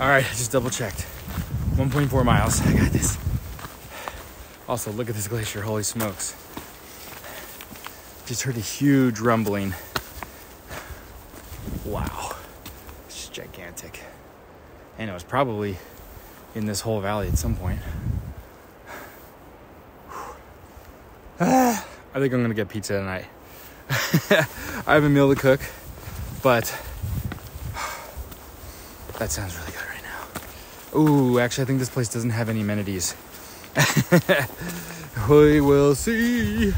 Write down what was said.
All right, I just double checked. 1.4 miles, I got this. Also, look at this glacier, holy smokes. Just heard a huge rumbling. Wow, it's gigantic. And it was probably in this whole valley at some point. I think I'm gonna get pizza tonight. I have a meal to cook, but that sounds really good right now. Ooh, actually I think this place doesn't have any amenities. We will see.